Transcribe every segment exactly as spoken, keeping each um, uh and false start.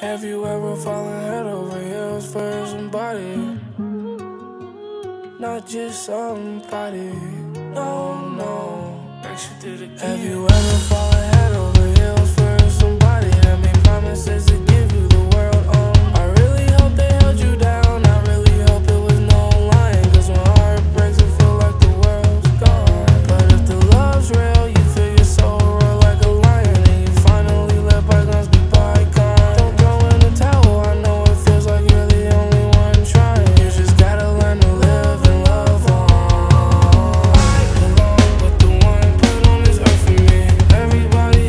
Have you ever fallen head over heels for somebody? Not just somebody. No, no. Have you ever fallen head over heels for somebody that made promises to give you the world on? I really hope they held you down. I really hope it was no lying, 'cause when heart breaks, it feel like the world's gone. But if the love's real, you feel your soul roar like a lion, and you finally let bygones be bygones. Don't throw in the towel. I know it feels like you're the only one trying. You just gotta learn to live and love on. I belong with the one put on this earth for me. Everybody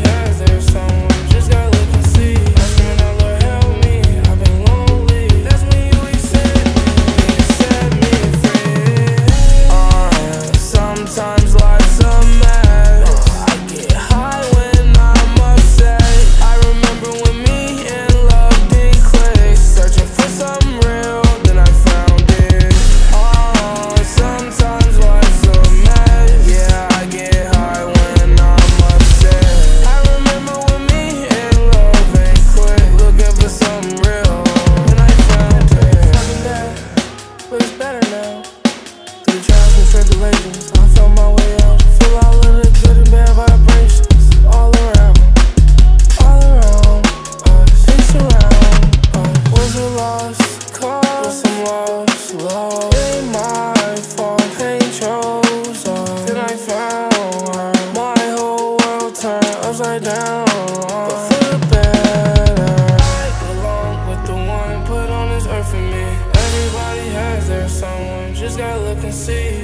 has their someone, just gotta look and see. Asking the Lord help me, I've been lonely. That's when you set me, you set me free. Uh, sometimes life's a mess. I get high when I'm upset. I remember when me and love did click, searching for something real, then I found it. Oh, sometimes life's a mess. Yeah, I get high when I'm upset. I remember when me and love did click, looking for something real, then I found it. Fucking bad, but it's better now. Through trials and tribulations, I found my way out. Feel all of the good and bad vibrations all around, all around us. It's around us. Was a lost cause, was some lost love. Ain't my fault, pain chose us. Then I found her, my whole world turned upside down. But for the better, I belong with the one put on this earth for me. Everybody has their someone, just gotta look and see.